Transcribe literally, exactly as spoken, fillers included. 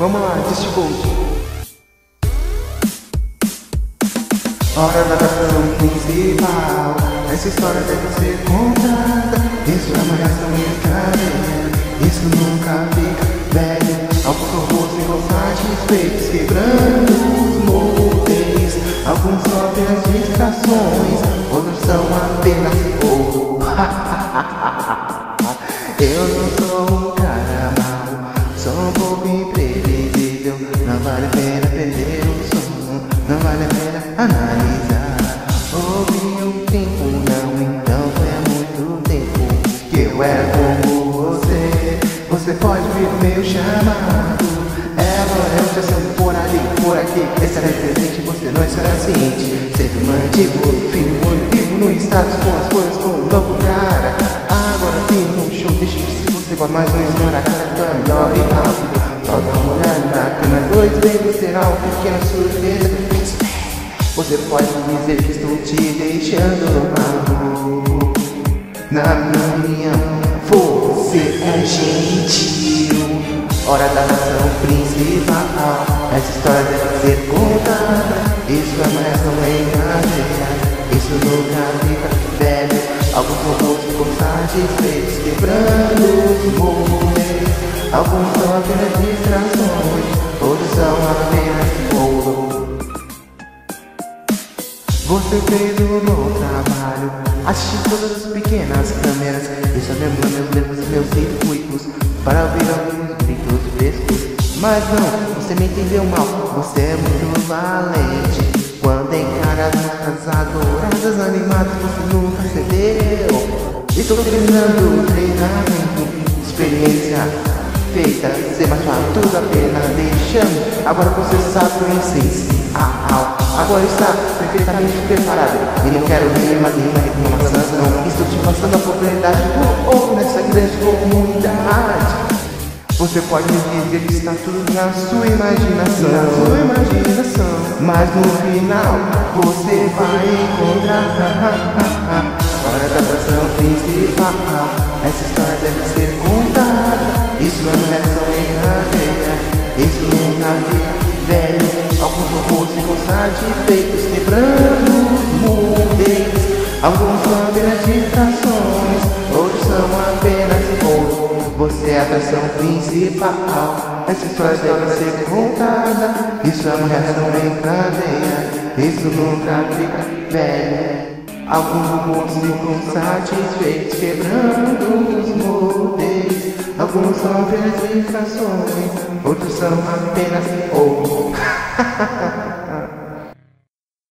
Vamos lá, existe gol. Hora da canção principal. Essa história deve ser contada. Isso é uma reação instantânea. Isso nunca fica velho. Alguns robôs ficam satisfeitos, quebrando os moldes. Alguns sofrem as distrações, outros são apenas fogo. Eu não sou um cara mau, sou um pouco imprevisível. Não vale a pena perder o sono, não vale a pena analisar. Houve um tempo, não, então é muito tempo que eu era como você. Você pode vir meu chamado. Ela é outra sendo por ali, por aqui. Estará presente, você não estará ciente. Sempre mantido, filho, olho vivo no status, com as coisas, com o louco cara. Agora sim, no show, deixa de se você gosta mais um ignora a cara, tá melhor e rápido. Só dá uma olhada na cama, dois dedos será uma pequena surpresa. Você pode dizer que estou te deixando mal. Na minha você é gentil. Hora da nação principal. Essa história deve ser contada. Isso é mais não é nada. Isso nunca fica velho. Alguns robôs ficam satisfeitos, quebrando os moldes. Alguns são apenas distrações, outros são apenas ouro. Você fez um bom trabalho. Assisti todas as pequenas câmeras. Isso lembra meus nervos e meus circuitos para ouvir alguns gritos frescos. Mas não, você me entendeu mal. Você é muito valente. Quando encara as adoradas animadas, você nunca cedeu. Estou terminando o treinamento. Experiência feita, sem mais falar tudo apenas deixando. Agora você sabe o insenso. Ah, ah, agora está perfeitamente preparado. E não quero nenhuma nenhuma reclamação. Estou te passando a oportunidade por ou nessa grande comunidade. Você pode me dizer que está tudo na sua imaginação, na sua imaginação. Mas no final você vai encontrar. Hora da atração principal. Essa história deve ser contada. Isso não é só brincadeira. Isso nunca fica velho. Alguns robôs ficam satisfeitos, quebrando os moldes. Alguns são apenas distrações, outros são apenas ouro. Você é a atração principal. Essa história deve ser contada. Isso é uma reação em cadeia. Isso nunca fica velho. Alguns robôs ficam satisfeitos, quebrando os moldes. Alguns são apenas distrações, outros são apenas ouro.